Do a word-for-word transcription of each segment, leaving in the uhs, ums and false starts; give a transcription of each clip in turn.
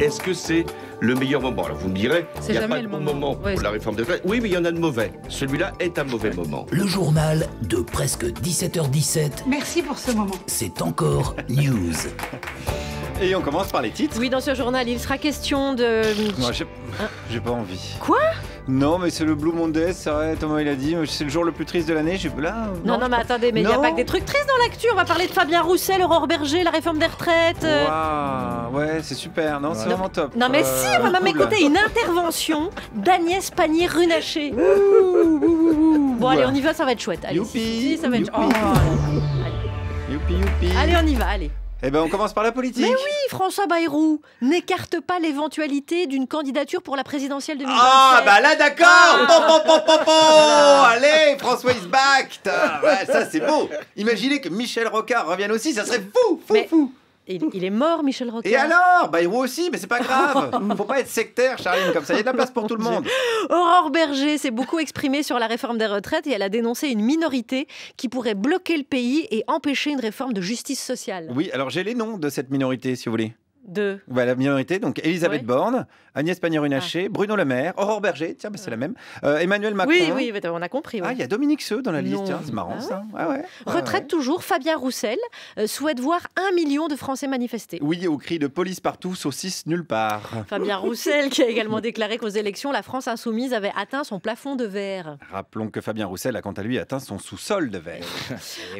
Est-ce que c'est le meilleur moment? Alors vous me direz, il n'y a pas de bon moment pour ouais, la réforme des retraites. Oui, mais il y en a de mauvais. Celui-là est un mauvais moment. Le journal de presque dix-sept heures dix-sept. Merci pour ce moment. C'est encore News. Et on commence par les titres. Oui, dans ce journal, il sera question de... Moi, j'ai hein pas envie. Quoi? Non, mais c'est le Blue Monday, c'est vrai, Thomas il a dit, c'est le jour le plus triste de l'année, j'ai... Là, non, non, non mais attendez, mais il n'y a pas que des trucs tristes dans l'actu, on va parler de Fabien Roussel, Aurore Berger, la réforme des retraites... Waouh, ouais, c'est super, non, ouais. c'est vraiment top. Non mais euh, si, on va même écouter une intervention d'Agnès Pannier-Runacher. Bon, allez, on y va, ça va être chouette. Allez, youpi, si, ça va être... Youpi, oh, youpi, youpi. Allez, on y va, allez. Eh bien, on commence par la politique. Mais oui, François Bayrou n'écarte pas l'éventualité d'une candidature pour la présidentielle de deux mille vingt-sept. Ah, bah là, d'accord ah. pom, pom, pom, pom, pom. Allez, François is back. Ouais, ça, c'est beau. Imaginez que Michel Rocard revienne aussi, ça serait fou, fou, mais... fou. Il, il est mort, Michel Rocard. Et alors Bayrou aussi, mais c'est pas grave. Faut pas être sectaire, Charline, comme ça. Il y a de la place pour tout le monde. Aurore Berger s'est beaucoup exprimée sur la réforme des retraites et elle a dénoncé une minorité qui pourrait bloquer le pays et empêcher une réforme de justice sociale. Oui, alors j'ai les noms de cette minorité, si vous voulez. De bah, la minorité, donc Elisabeth oui. Borne, Agnès Pannier-Runacher, ah. Bruno Le Maire, Aurore Berger, tiens, bah, c'est la même, euh, Emmanuel Macron. Oui, oui, on a compris. Ouais. Ah, il y a Dominique Seux dans la liste, hein, c'est marrant ah, ça. Ouais. Ah, ouais. Retraite ah, ouais. toujours, Fabien Roussel euh, souhaite voir un million de Français manifester. Oui, au cri de police partout, saucisse nulle part. Fabien Roussel qui a également déclaré qu'aux élections, la France insoumise avait atteint son plafond de verre. Rappelons que Fabien Roussel a quant à lui atteint son sous-sol de verre.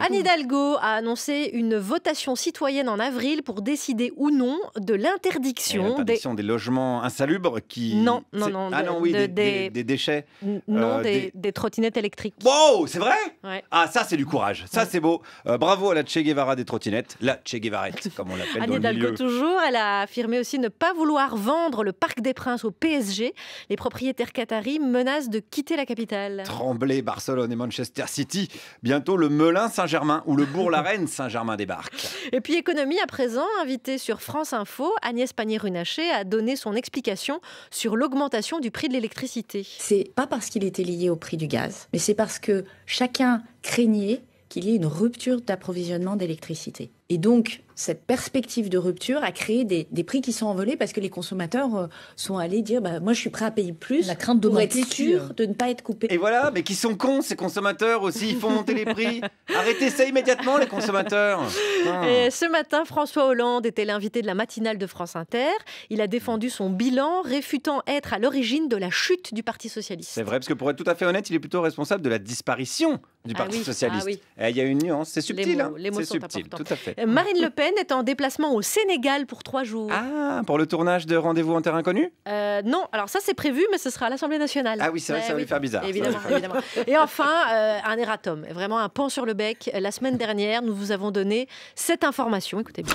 Anne Hidalgo a annoncé une votation citoyenne en avril pour décider ou non de l'interdiction des... des logements insalubres qui... Non, non, non. Ah non, oui, de, des, des... Des, des déchets. N non, euh, des, des... des trottinettes électriques. Wow, c'est vrai ouais. Ah, ça, c'est du courage. Ça, ouais. c'est beau. Euh, bravo à la Che Guevara des trottinettes. La Che Guevarette, comme on l'appelle dans le milieu. Hidalgo toujours, elle a affirmé aussi ne pas vouloir vendre le Parc des Princes au P S G. Les propriétaires qataris menacent de quitter la capitale. Tremblay, Barcelone et Manchester City. Bientôt, le Melun Saint-Germain ou le Bourg-la-Reine Saint-Germain débarque. Et puis, économie à présent, invitée sur France Info, Agnès Pannier-Runacher a donné son explication sur l'augmentation du prix de l'électricité. C'est pas parce qu'il était lié au prix du gaz, mais c'est parce que chacun craignait qu'il y ait une rupture d'approvisionnement d'électricité. Et donc, cette perspective de rupture a créé des, des prix qui sont envolés parce que les consommateurs sont allés dire bah, « moi, je suis prêt à payer plus la crainte pour être sûr de ne pas être coupé ». Et voilà, mais qui sont cons, ces consommateurs aussi, ils font monter les prix. Arrêtez ça immédiatement, les consommateurs. Ah. Et ce matin, François Hollande était l'invité de la matinale de France Inter. Il a défendu son bilan, réfutant être à l'origine de la chute du Parti socialiste. C'est vrai, parce que pour être tout à fait honnête, il est plutôt responsable de la disparition du Parti ah oui, socialiste. Ah oui. Et il y a une nuance, c'est subtil. Les mots, hein. les mots sont subtil, importants. Tout à fait. Marine Le Pen est en déplacement au Sénégal pour trois jours. Ah, pour le tournage de Rendez-vous en Terre inconnue euh, Non, alors ça c'est prévu, mais ce sera à l'Assemblée nationale. Ah oui, c'est vrai, ça, oui, va ça, bizarre, évidemment, ça va lui faire bizarre. Évidemment. Et enfin, euh, un erratum, vraiment un pan sur le bec. La semaine dernière, nous vous avons donné cette information. Écoutez bien.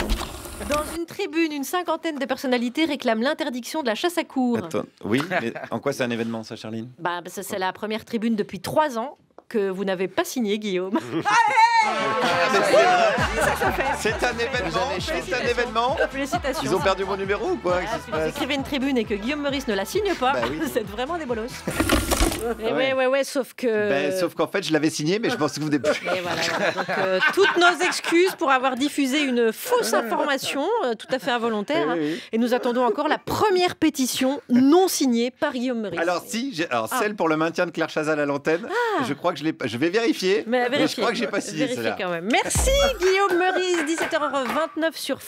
Dans une tribune, une cinquantaine de personnalités réclament l'interdiction de la chasse à courre. Attends, oui, mais en quoi c'est un événement ça, Charline? Bah, c'est la première tribune depuis trois ans que vous n'avez pas signé, Guillaume. C'est un événement, c'est un événement. Félicitations. Ils ont perdu mon numéro ou quoi? Voilà, si vous écrivez une tribune et que Guillaume Meurice ne la signe pas, bah oui. c'est vraiment des bolosses. Et ouais. ouais, ouais, ouais, sauf que... Ben, sauf qu'en fait, je l'avais signé, mais je m'en souvenais plus. Voilà, voilà. Donc, euh, toutes nos excuses pour avoir diffusé une fausse information, euh, tout à fait involontaire. Hein. Oui. Et nous attendons encore la première pétition non signée par Guillaume Meurice. Alors, si, alors ah. celle pour le maintien de Claire Chazal à l'antenne, ah. je crois que je, je vais vérifier, mais, vérifier, mais je crois que je n'ai pas signé celle-là. Merci Guillaume Meurice, dix-sept heures vingt-neuf sur